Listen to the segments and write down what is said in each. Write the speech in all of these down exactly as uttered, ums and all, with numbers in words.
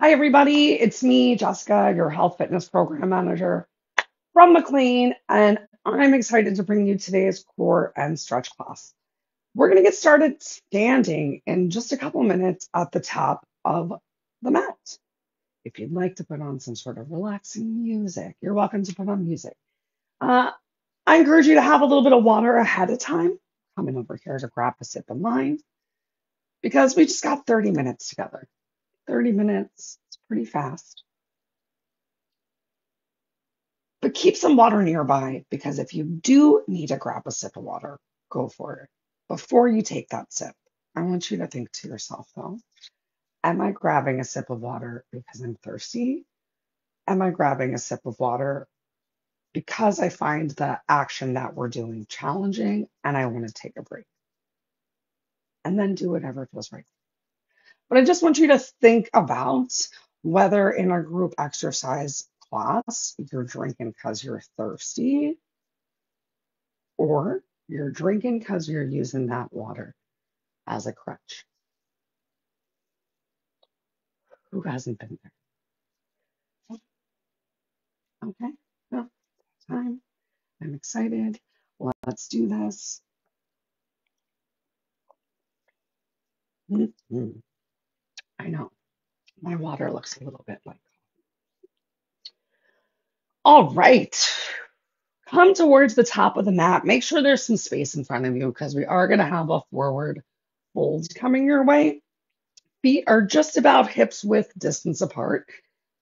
Hi, everybody. It's me, Jessica, your health fitness program manager from McLean, and I'm excited to bring you today's core and stretch class. We're going to get started standing in just a couple minutes at the top of the mat. If you'd like to put on some sort of relaxing music, you're welcome to put on music. Uh, I encourage you to have a little bit of water ahead of time. Coming over here to grab a sip of mine because we just got thirty minutes together. thirty minutes, it's pretty fast. But keep some water nearby because if you do need to grab a sip of water, go for it. Before you take that sip, I want you to think to yourself though, am I grabbing a sip of water because I'm thirsty? Am I grabbing a sip of water because I find the action that we're doing challenging and I want to take a break? And then do whatever feels right. But I just want you to think about whether in a group exercise class, you're drinking because you're thirsty or you're drinking because you're using that water as a crutch. Who hasn't been there? Okay, well, time. I'm excited. Let's do this. Mm-hmm. I know, my water looks a little bit like coffee. All right, come towards the top of the mat. Make sure there's some space in front of you because we are gonna have a forward fold coming your way. Feet are just about hips width distance apart.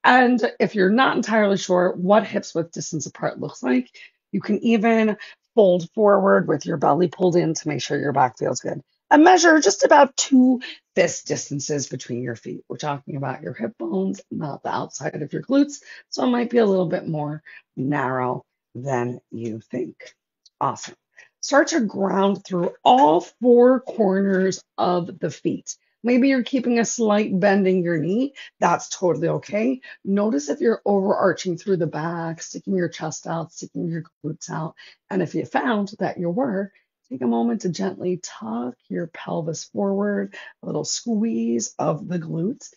And if you're not entirely sure what hips width distance apart looks like, you can even fold forward with your belly pulled in to make sure your back feels good. And measure just about two fist distances between your feet. We're talking about your hip bones, not the outside of your glutes. So it might be a little bit more narrow than you think. Awesome. Start to ground through all four corners of the feet. Maybe you're keeping a slight bend in your knee. That's totally okay. Notice if you're overarching through the back, sticking your chest out, sticking your glutes out. And if you found that you were, take a moment to gently tuck your pelvis forward, a little squeeze of the glutes.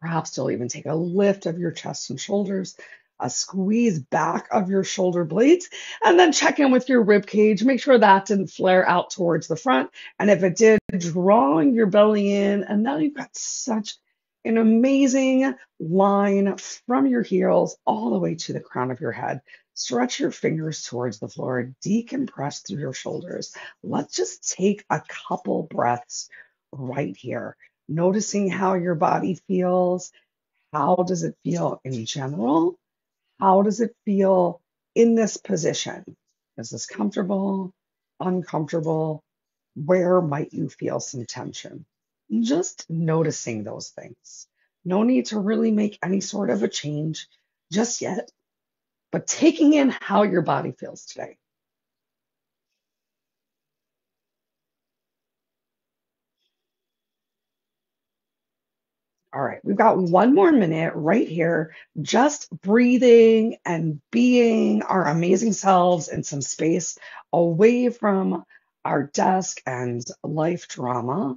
Perhaps you'll even take a lift of your chest and shoulders, a squeeze back of your shoulder blades, and then check in with your rib cage. Make sure that didn't flare out towards the front. And if it did, drawing your belly in, and now you've got such an amazing line from your heels all the way to the crown of your head. Stretch your fingers towards the floor, decompress through your shoulders. Let's just take a couple breaths right here. Noticing how your body feels. How does it feel in general? How does it feel in this position? Is this comfortable, uncomfortable? Where might you feel some tension? Just noticing those things. No need to really make any sort of a change just yet. But taking in how your body feels today. All right, we've got one more minute right here, just breathing and being our amazing selves in some space away from our desk and life drama.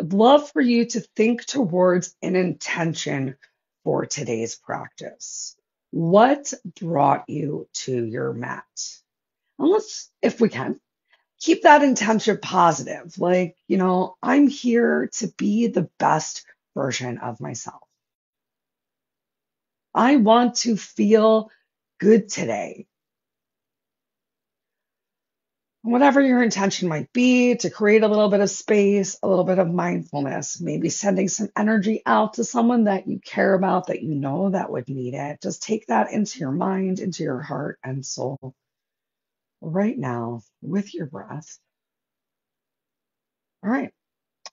I'd love for you to think towards an intention for today's practice. What brought you to your mat? And let's, if we can, keep that intention positive. Like, you know, I'm here to be the best version of myself. I want to feel good today. Whatever your intention might be, to create a little bit of space, a little bit of mindfulness, maybe sending some energy out to someone that you care about, that you know that would need it. Just take that into your mind, into your heart and soul right now with your breath. All right,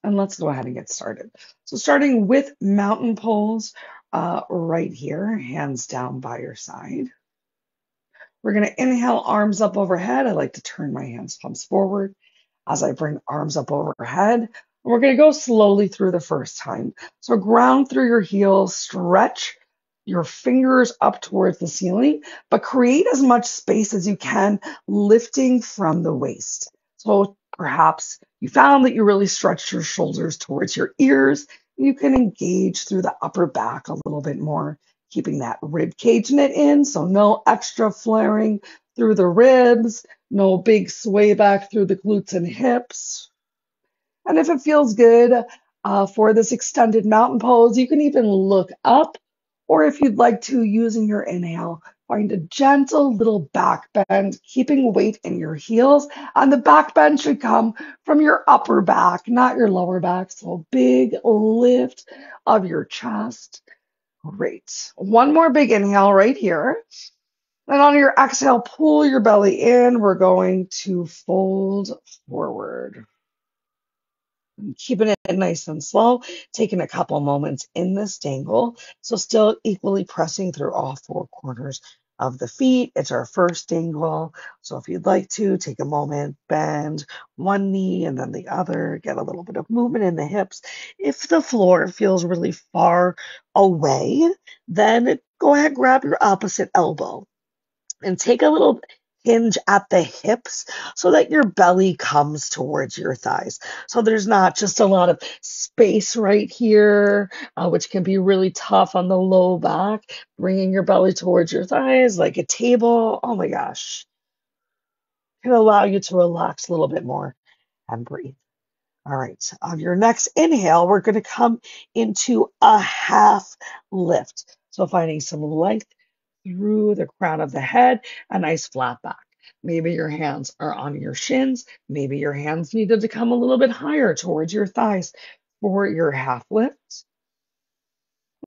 and let's go ahead and get started. So starting with mountain poles uh, right here, hands down by your side. We're going to inhale, arms up overhead. I like to turn my hands palms forward as I bring arms up overhead. And we're going to go slowly through the first time. So ground through your heels, stretch your fingers up towards the ceiling, but create as much space as you can, lifting from the waist. So perhaps you found that you really stretched your shoulders towards your ears. You can engage through the upper back a little bit more, keeping that rib cage knit in, so no extra flaring through the ribs, no big sway back through the glutes and hips. And if it feels good uh, for this extended mountain pose, you can even look up, or if you'd like to, using your inhale, find a gentle little back bend, keeping weight in your heels. And the back bend should come from your upper back, not your lower back. So big lift of your chest. Great. One more big inhale right here. And on your exhale, pull your belly in. We're going to fold forward. Keeping it nice and slow, taking a couple moments in this dangle. So still equally pressing through all four corners of the feet. It's our first dangle. So if you'd like to, take a moment, bend one knee and then the other, get a little bit of movement in the hips. If the floor feels really far away, then go ahead, grab your opposite elbow and take a little hinge at the hips so that your belly comes towards your thighs. So there's not just a lot of space right here, uh, which can be really tough on the low back, bringing your belly towards your thighs like a table. Oh my gosh. Can allow you to relax a little bit more and breathe. All right, on your next inhale, we're going to come into a half lift. So finding some length through the crown of the head, a nice flat back. Maybe your hands are on your shins. Maybe your hands needed to come a little bit higher towards your thighs for your half lift.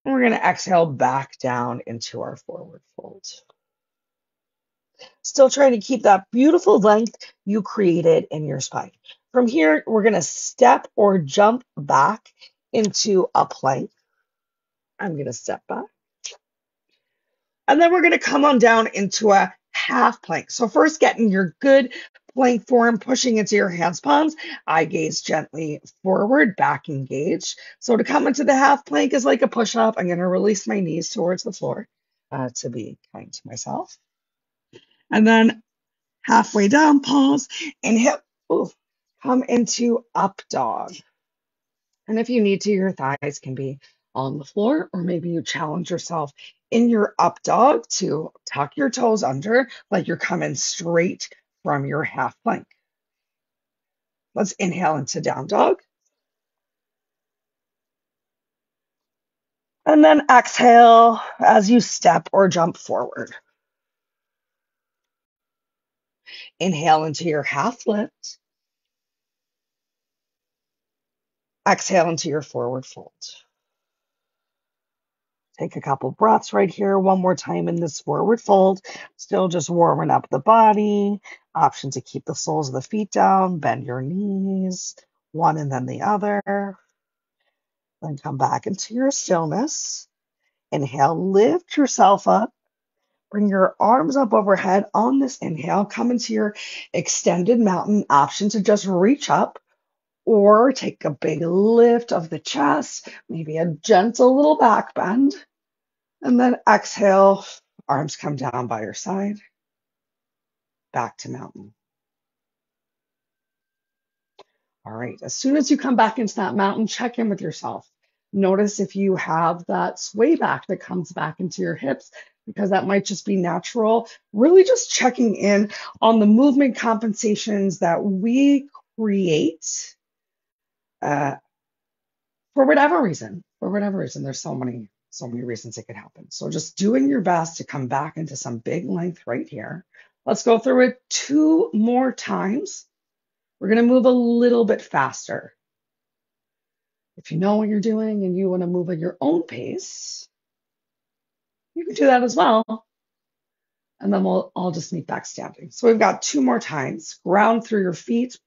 And we're going to exhale back down into our forward fold. Still trying to keep that beautiful length you created in your spine. From here, we're going to step or jump back into a plank. I'm going to step back. And then we're going to come on down into a half plank. So first getting your good plank form, pushing into your hands, palms, eye gaze gently forward, back engaged. So to come into the half plank is like a push up. I'm going to release my knees towards the floor uh, to be kind to myself. And then halfway down, pause, inhale, ooh, come into up dog. And if you need to, your thighs can be on the floor, or maybe you challenge yourself in your up dog to tuck your toes under like you're coming straight from your half plank. Let's inhale into down dog. And then exhale as you step or jump forward. Inhale into your half lift. Exhale into your forward fold. Take a couple breaths right here. One more time in this forward fold. Still just warming up the body. Option to keep the soles of the feet down. Bend your knees. One and then the other. Then come back into your stillness. Inhale. Lift yourself up. Bring your arms up overhead on this inhale. Come into your extended mountain. Option to just reach up. Or take a big lift of the chest, maybe a gentle little back bend. And then exhale, arms come down by your side. Back to mountain. All right, as soon as you come back into that mountain, check in with yourself. Notice if you have that sway back that comes back into your hips, because that might just be natural. Really just checking in on the movement compensations that we create. Uh, for whatever reason, for whatever reason, there's so many, so many reasons it could happen. So just doing your best to come back into some big length right here. Let's go through it two more times. We're going to move a little bit faster. If you know what you're doing and you want to move at your own pace, you can do that as well. And then we'll all just meet back standing. So we've got two more times. Ground through your feet.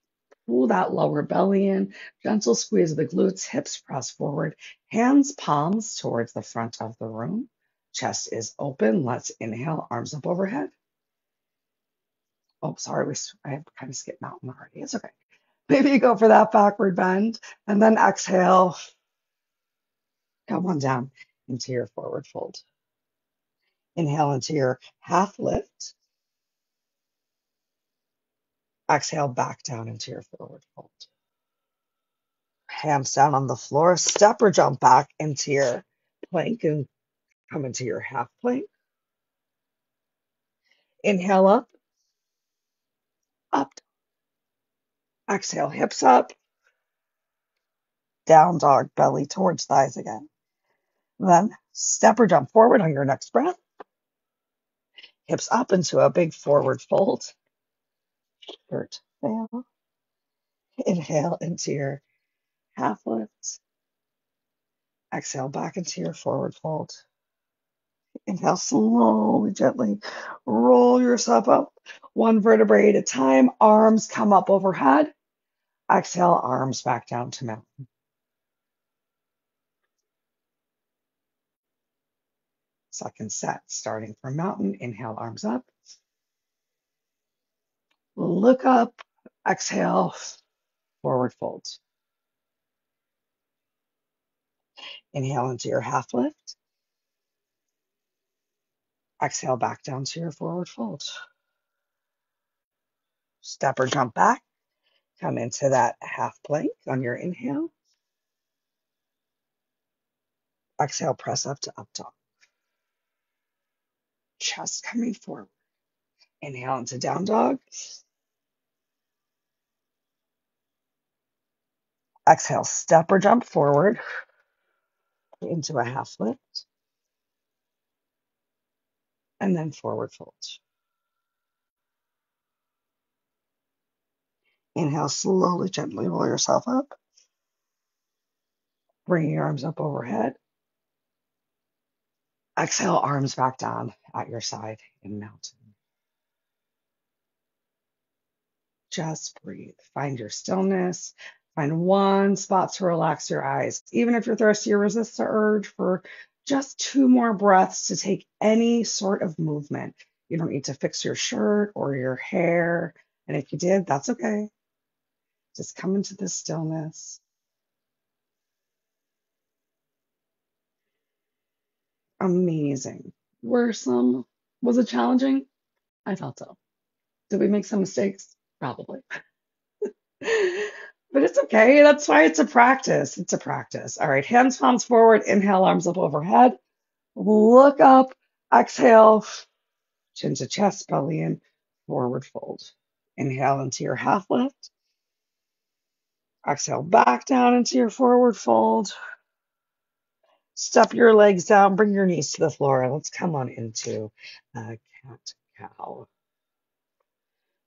Pull that lower belly in, gentle squeeze of the glutes, hips press forward, hands, palms towards the front of the room. Chest is open. Let's inhale, arms up overhead. Oh, sorry, we, I kind of skipped mountain already. It's okay. Maybe you go for that backward bend and then exhale. Come on down into your forward fold. Inhale into your half lift. Exhale back down into your forward fold. pants down on the floor, step or jump back into your plank and come into your half plank. Inhale up, up. Exhale, hips up. Down dog, belly towards thighs again. Then step or jump forward on your next breath. Hips up into a big forward fold. Shirt down. Inhale into your half lift. Exhale back into your forward fold. Inhale, slowly, gently roll yourself up one vertebrae at a time. Arms come up overhead. Exhale, arms back down to mountain. Second set, starting from mountain. Inhale, arms up. Look up. Exhale, forward fold. Inhale into your half lift. Exhale back down to your forward fold. Step or jump back. Come into that half plank on your inhale. Exhale, press up to up dog. Chest coming forward. Inhale into down dog. Exhale, step or jump forward into a half lift. And then forward fold. Inhale, slowly, gently roll yourself up. Bring your arms up overhead. Exhale, arms back down at your side in mountain. Just breathe. Find your stillness. Find one spot to relax your eyes. Even if you're thirsty, resist the urge for just two more breaths to take any sort of movement. You don't need to fix your shirt or your hair. And if you did, that's okay. Just come into the stillness. Amazing. Were some, was it challenging? I thought so. Did we make some mistakes? Probably. But it's okay. That's why it's a practice. It's a practice. All right. Hands, palms forward. Inhale, arms up overhead. Look up. Exhale. Chin to chest, belly in. Forward fold. Inhale into your half lift. Exhale back down into your forward fold. Step your legs down. Bring your knees to the floor. And let's come on into uh, cat cow.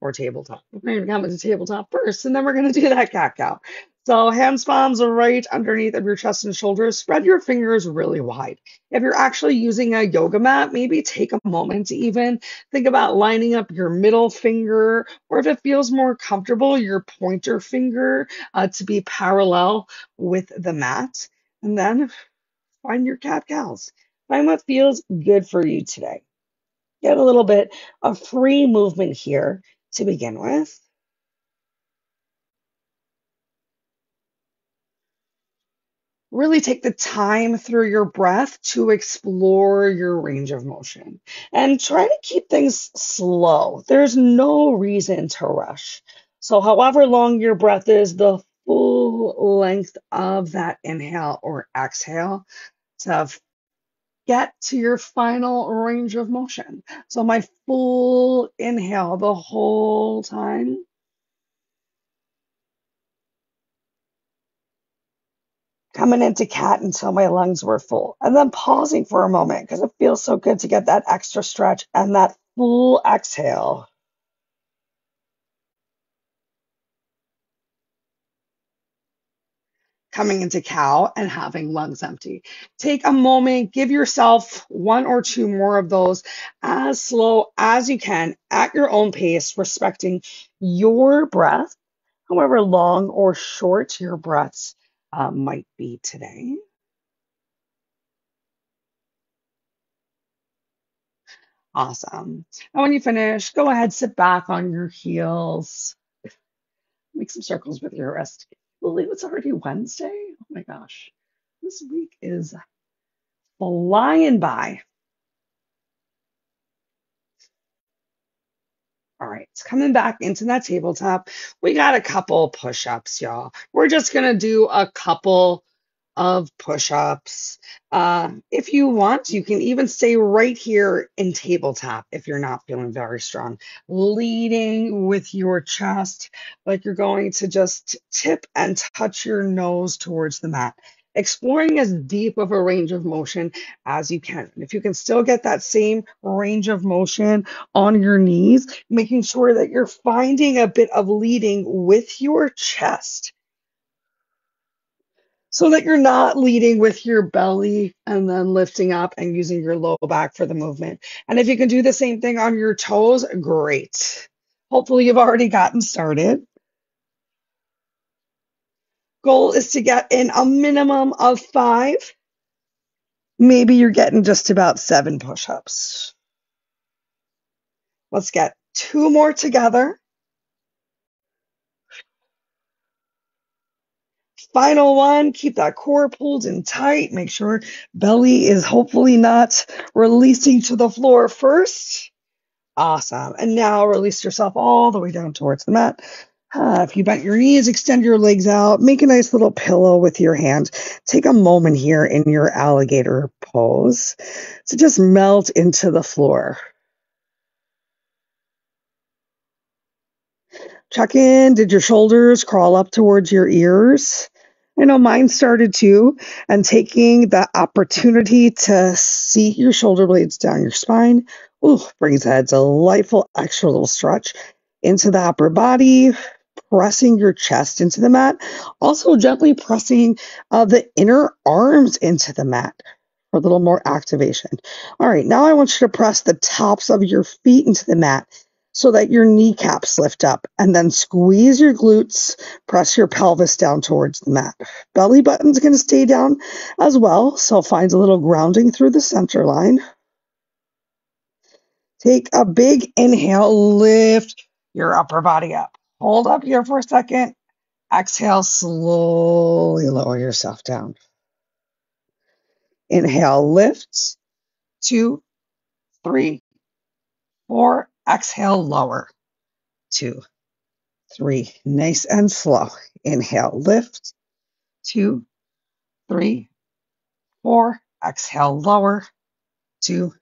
Or tabletop. We're going to come into tabletop first, and then we're going to do that cat cow. So hands, palms are right underneath of your chest and shoulders. Spread your fingers really wide. If you're actually using a yoga mat, maybe take a moment to even think about lining up your middle finger, or if it feels more comfortable, your pointer finger uh, to be parallel with the mat. And then find your cat cows. Find what feels good for you today. Get a little bit of free movement here to begin with. Really take the time through your breath to explore your range of motion and try to keep things slow. There's no reason to rush. So however long your breath is, the full length of that inhale or exhale to get to your final range of motion. So my full inhale the whole time. Coming into cat until my lungs were full, and then pausing for a moment because it feels so good to get that extra stretch and that full exhale. Coming into cow and having lungs empty. Take a moment, give yourself one or two more of those as slow as you can at your own pace, respecting your breath, however long or short your breaths uh, might be today. Awesome. And when you finish, go ahead, sit back on your heels. Make some circles with your wrist. Believe it's already Wednesday. Oh my gosh, this week is flying by. All right, it's coming back into that tabletop. We got a couple push-ups, y'all. We're just gonna do a couple of push-ups. Uh, if you want, you can even stay right here in tabletop if you're not feeling very strong. Leading with your chest, like you're going to just tip and touch your nose towards the mat. Exploring as deep of a range of motion as you can. And if you can still get that same range of motion on your knees, making sure that you're finding a bit of leading with your chest so that you're not leading with your belly and then lifting up and using your low back for the movement. And if you can do the same thing on your toes, great. Hopefully you've already gotten started. Goal is to get in a minimum of five. Maybe you're getting just about seven push-ups. Let's get two more together. Final one, keep that core pulled in tight. Make sure belly is hopefully not releasing to the floor first. Awesome. And now release yourself all the way down towards the mat. Uh, if you bent your knees, extend your legs out, make a nice little pillow with your hand. Take a moment here in your alligator pose to just melt into the floor. Check in, did your shoulders crawl up towards your ears? I know mine started too, and taking the opportunity to seat your shoulder blades down your spine. Ooh, brings that delightful extra little stretch into the upper body. Pressing your chest into the mat, also gently pressing uh, the inner arms into the mat for a little more activation. All right, now I want you to press the tops of your feet into the mat so that your kneecaps lift up, and then squeeze your glutes, press your pelvis down towards the mat. Belly button's going to stay down as well, so find a little grounding through the center line. Take a big inhale, lift your upper body up. Hold up here for a second. Exhale, slowly lower yourself down. Inhale, lift. Two, three, four. Exhale, lower. Two, three. Nice and slow. Inhale, lift. Two, three, four. Exhale, lower. Two,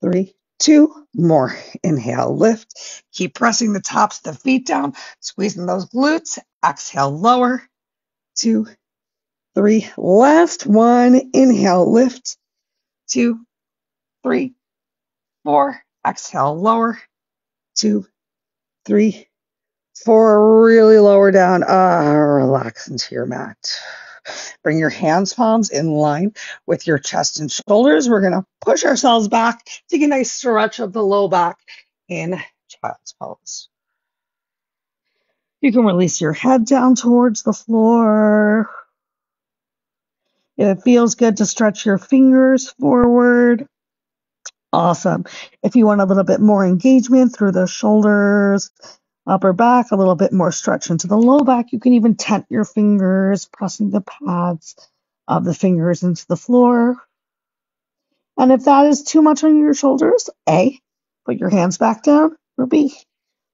three. Two more. Inhale, lift. Keep pressing the tops of the feet down, squeezing those glutes. Exhale, lower. Two, three. Last one. Inhale, lift. Two, three, four. Exhale, lower. Two, three, four. Really lower down. Uh, relax into your mat. Bring your hands, palms in line with your chest and shoulders. We're going to push ourselves back. Take a nice stretch of the low back in child's pose. You can release your head down towards the floor. If it feels good to stretch your fingers forward, awesome. If you want a little bit more engagement through the shoulders, upper back, a little bit more stretch into the low back. You can even tent your fingers, pressing the pads of the fingers into the floor. And if that is too much on your shoulders, A, put your hands back down, or B,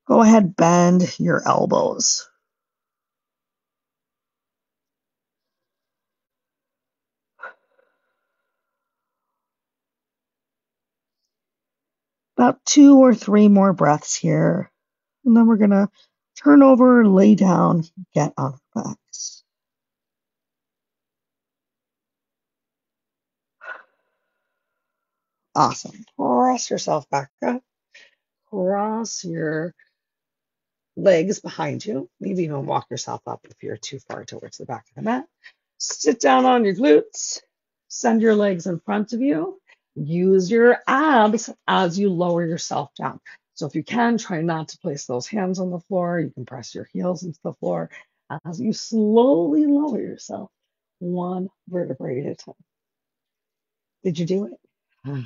go ahead, bend your elbows. About two or three more breaths here. And then we're going to turn over, lay down, get on our backs. Awesome. Press yourself back up. Cross your legs behind you. Maybe even walk yourself up if you're too far towards the back of the mat. Sit down on your glutes. Send your legs in front of you. Use your abs as you lower yourself down. So if you can, try not to place those hands on the floor. You can press your heels into the floor as you slowly lower yourself one vertebrae at a time. Did you do it?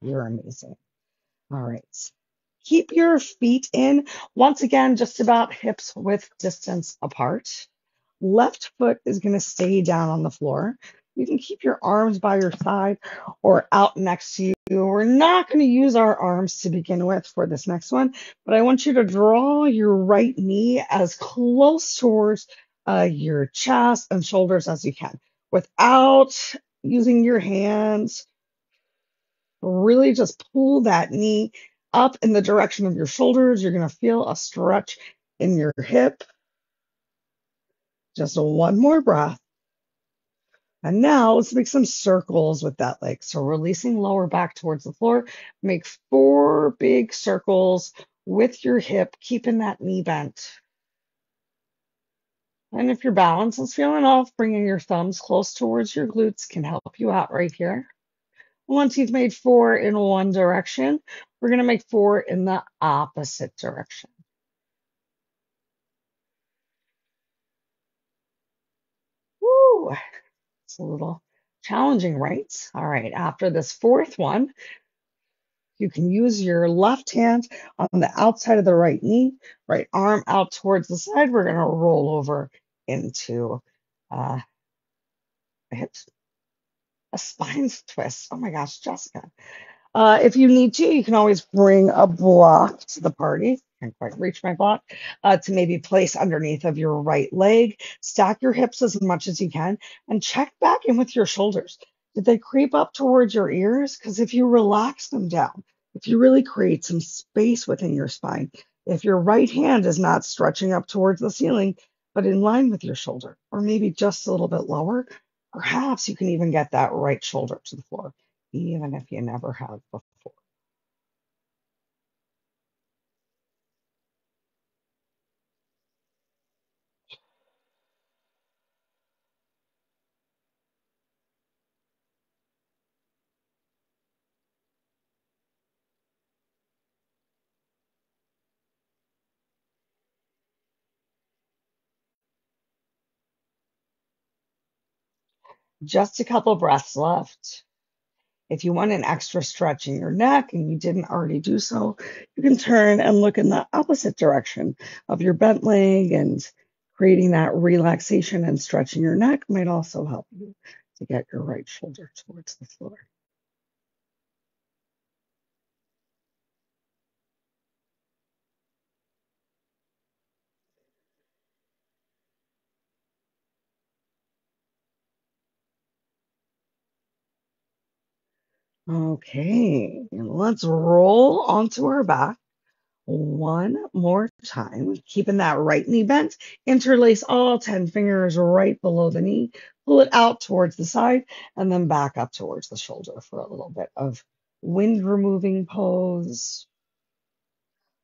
You're amazing. All right. Keep your feet in. Once again, just about hips width distance apart. Left foot is going to stay down on the floor. You can keep your arms by your side or out next to you. We're not going to use our arms to begin with for this next one, but I want you to draw your right knee as close towards uh, your chest and shoulders as you can without using your hands. Really just pull that knee up in the direction of your shoulders. You're going to feel a stretch in your hip. Just one more breath. And now let's make some circles with that leg. So releasing lower back towards the floor, make four big circles with your hip, keeping that knee bent. And if your balance is feeling off, bringing your thumbs close towards your glutes can help you out right here. Once you've made four in one direction, we're going to make four in the opposite direction. Woo! It's a little challenging, right? All right, after this fourth one, you can use your left hand on the outside of the right knee, right arm out towards the side. We're going to roll over into uh, the hips. A spine twist. Oh my gosh, Jessica. Uh, if you need to, you can always bring a block to the party. Can't quite reach my block. Uh, to maybe place underneath of your right leg. Stack your hips as much as you can and check back in with your shoulders. Did they creep up towards your ears? Because if you relax them down, if you really create some space within your spine, if your right hand is not stretching up towards the ceiling, but in line with your shoulder, or maybe just a little bit lower, perhaps you can even get that right shoulder to the floor, even if you never have before. Just a couple breaths left. If you want an extra stretch in your neck and you didn't already do so, you can turn and look in the opposite direction of your bent leg, and creating that relaxation and stretching your neck might also help you to get your right shoulder towards the floor. Okay, and let's roll onto our back one more time, keeping that right knee bent. Interlace all ten fingers right below the knee, pull it out towards the side, and then back up towards the shoulder for a little bit of wind removing pose.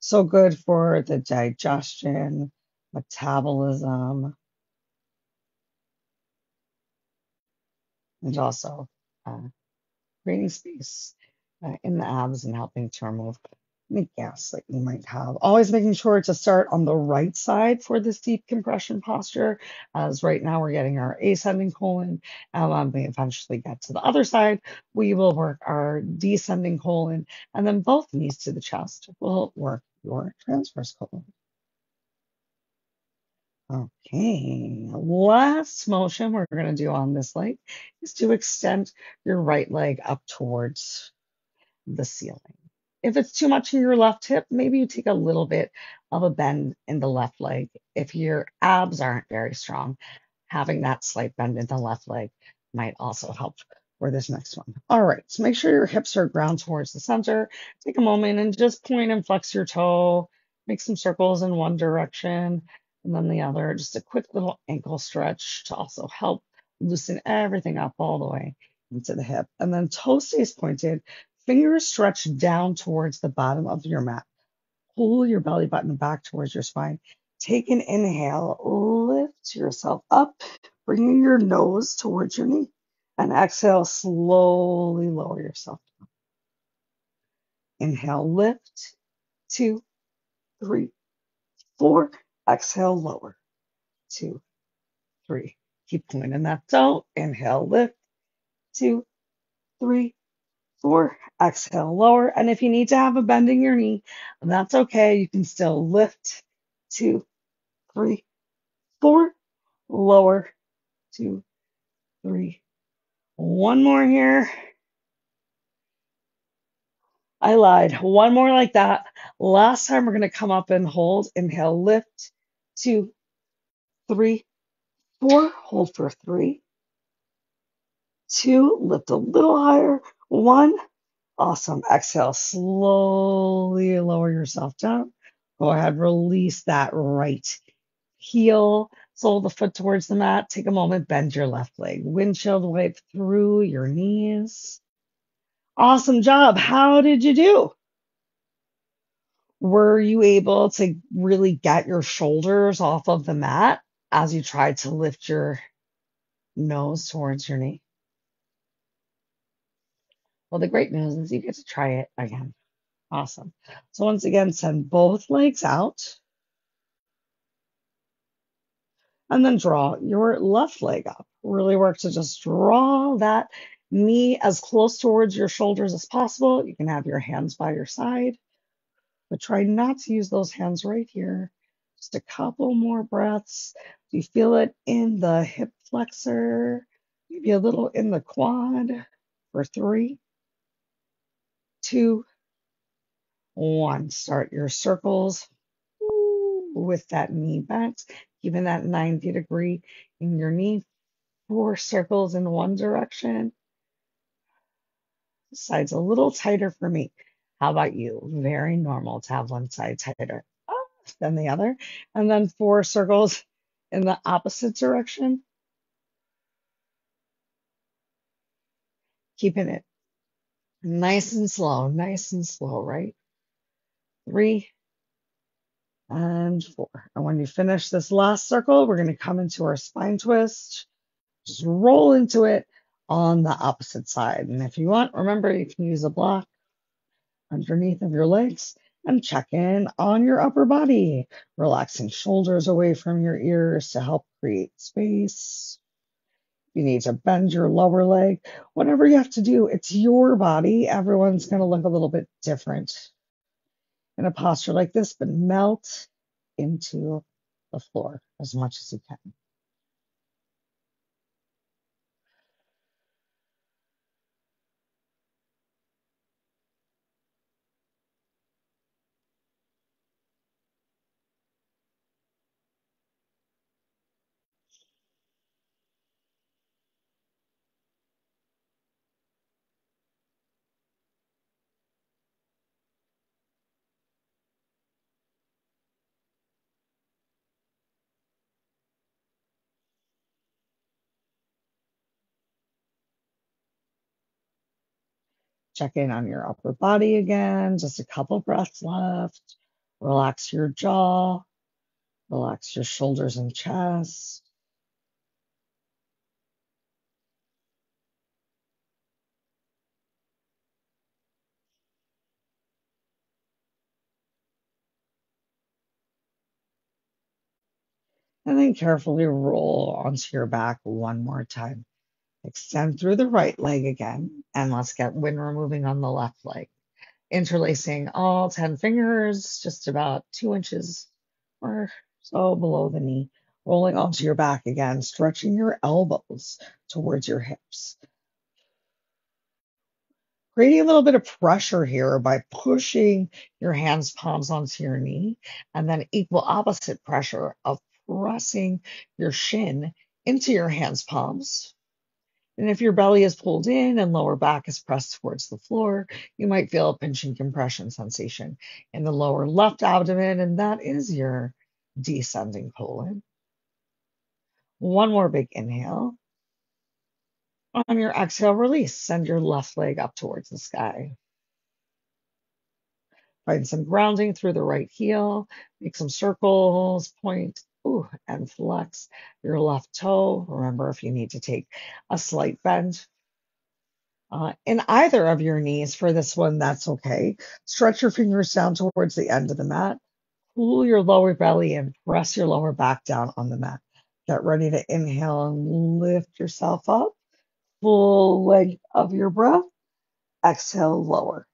So good for the digestion, metabolism, and also uh, creating space uh, in the abs and helping to remove any gas that you might have. Always making sure to start on the right side for this deep compression posture, as right now we're getting our ascending colon, and when we eventually get to the other side, we will work our descending colon, and then both knees to the chest will work your transverse colon. Okay, last motion we're going to do on this leg is to extend your right leg up towards the ceiling. If it's too much in your left hip, maybe you take a little bit of a bend in the left leg. If your abs aren't very strong, having that slight bend in the left leg might also help for this next one. All right, so make sure your hips are ground towards the center. Take a moment and just point and flex your toe. Make some circles in one direction, and then the other, just a quick little ankle stretch to also help loosen everything up all the way into the hip. And then toe stays pointed, fingers stretched down towards the bottom of your mat. Pull your belly button back towards your spine. Take an inhale, lift yourself up, bringing your nose towards your knee. And exhale, slowly lower yourself down. Inhale, lift, two, three, four. Exhale, lower, two, three. Keep pointing that toe. Inhale, lift, two, three, four. Exhale, lower. And if you need to have a bend in your knee, that's okay. You can still lift, two, three, four. Lower, two, three, One more here. I lied. One more like that. Last time, we're going to come up and hold. Inhale, lift. Two, three, four. Hold for three. Two, lift a little higher. One. Awesome. Exhale, slowly lower yourself down. Go ahead, release that right heel. Sole of the foot towards the mat. Take a moment, bend your left leg. Windshield wipe through your knees. Awesome job. How did you do? Were you able to really get your shoulders off of the mat as you tried to lift your nose towards your knee? Well, the great news is you get to try it again. Awesome. So once again, send both legs out. And then draw your left leg up. Really work to just draw that knee as close towards your shoulders as possible. You can have your hands by your side, but try not to use those hands right here. Just a couple more breaths. Do you feel it in the hip flexor? Maybe a little in the quad for three, two, one. Start your circles with that knee bent, keeping that ninety degree in your knee. Four circles in one direction. Side's a little tighter for me. How about you? Very normal to have one side tighter than the other. And then four circles in the opposite direction. Keeping it nice and slow, nice and slow, right? Three and four. And when you finish this last circle, we're going to come into our spine twist. Just roll into it on the opposite side. And if you want, remember, you can use a block underneath of your legs and check in on your upper body, relaxing shoulders away from your ears to help create space. You need to bend your lower leg. Whatever you have to do, it's your body. Everyone's going to look a little bit different in a posture like this, but melt into the floor as much as you can. Check in on your upper body again, just a couple breaths left. Relax your jaw, relax your shoulders and chest. And then carefully roll onto your back one more time. Extend through the right leg again, and let's get wind removing on the left leg. Interlacing all ten fingers, just about two inches or so below the knee. Rolling onto your back again, stretching your elbows towards your hips. Creating a little bit of pressure here by pushing your hands, palms onto your knee, and then equal opposite pressure of pressing your shin into your hands, palms. And if your belly is pulled in and lower back is pressed towards the floor, you might feel a pinching compression sensation in the lower left abdomen, and that is your descending colon. One more big inhale. On your exhale, release. Send your left leg up towards the sky. Find some grounding through the right heel. Make some circles, point. Ooh, and flex your left toe. Remember, if you need to take a slight bend uh, in either of your knees for this one, that's okay. Stretch your fingers down towards the end of the mat. Pull your lower belly and press your lower back down on the mat. Get ready to inhale and lift yourself up. Full length of your breath. Exhale, lower.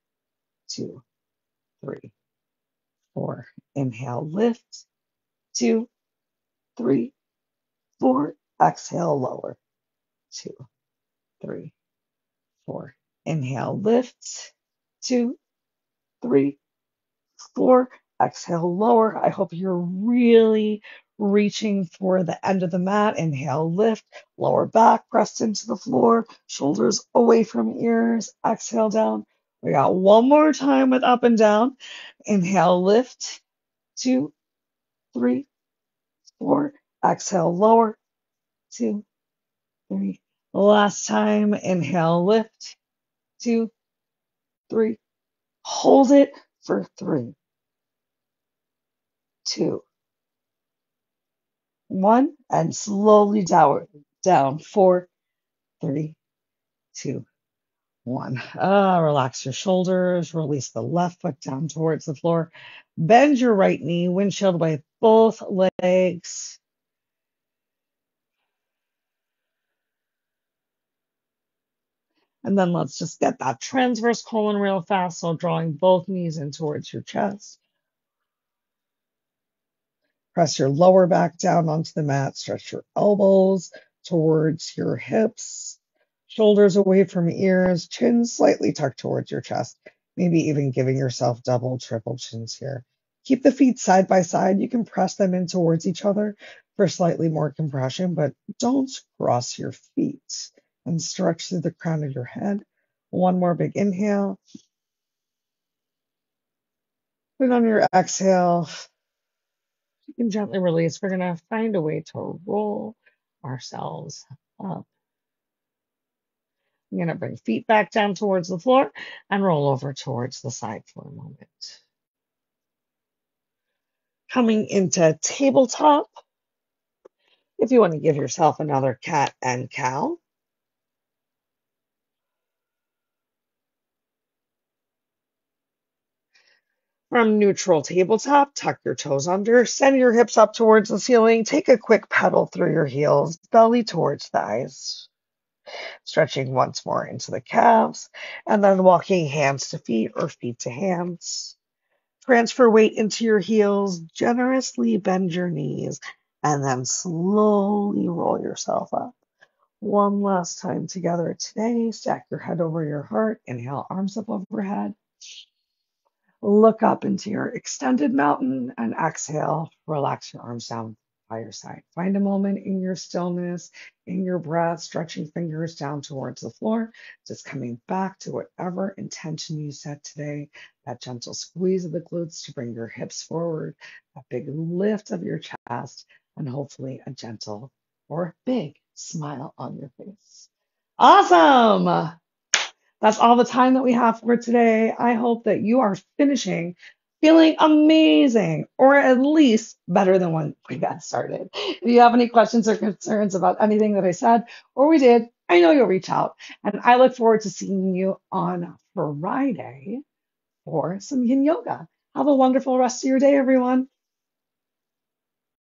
Two, three, four. Inhale, lift. Two, three, four, exhale, lower, two, three, four. Inhale, lift, two, three, four. Exhale, lower. I hope you're really reaching for the end of the mat. Inhale, lift, lower back, press into the floor, shoulders away from ears. Exhale, down. We got one more time with up and down. Inhale, lift, two, three, four. Exhale, lower, two, three. Last time, inhale, lift, two, three. Hold it for three, two, one, and slowly down, down, four, three, two, one. Uh, relax your shoulders, release the left foot down towards the floor. Bend your right knee, windshield wipe both legs. And then let's just get that transverse colon real fast. So drawing both knees in towards your chest. Press your lower back down onto the mat. Stretch your elbows towards your hips. Shoulders away from ears. Chin slightly tucked towards your chest. Maybe even giving yourself double, triple chins here. Keep the feet side by side. You can press them in towards each other for slightly more compression, but don't cross your feet. And stretch through the crown of your head. One more big inhale. And on your exhale, you can gently release. We're going to find a way to roll ourselves up. I'm going to bring feet back down towards the floor and roll over towards the side for a moment. Coming into tabletop. If you want to give yourself another cat and cow. From neutral tabletop, tuck your toes under, send your hips up towards the ceiling, take a quick pedal through your heels, belly towards thighs, stretching once more into the calves, and then walking hands to feet or feet to hands. Transfer weight into your heels, generously bend your knees, and then slowly roll yourself up. One last time together today, stack your head over your heart, inhale, arms up overhead. Look up into your extended mountain and exhale, relax your arms down by your side. Find a moment in your stillness, in your breath, stretching fingers down towards the floor, just coming back to whatever intention you set today, that gentle squeeze of the glutes to bring your hips forward, a big lift of your chest, and hopefully a gentle or big smile on your face. Awesome! That's all the time that we have for today. I hope that you are finishing feeling amazing, or at least better than when we got started. If you have any questions or concerns about anything that I said or we did, I know you'll reach out. And I look forward to seeing you on Friday for some yin yoga. Have a wonderful rest of your day, everyone.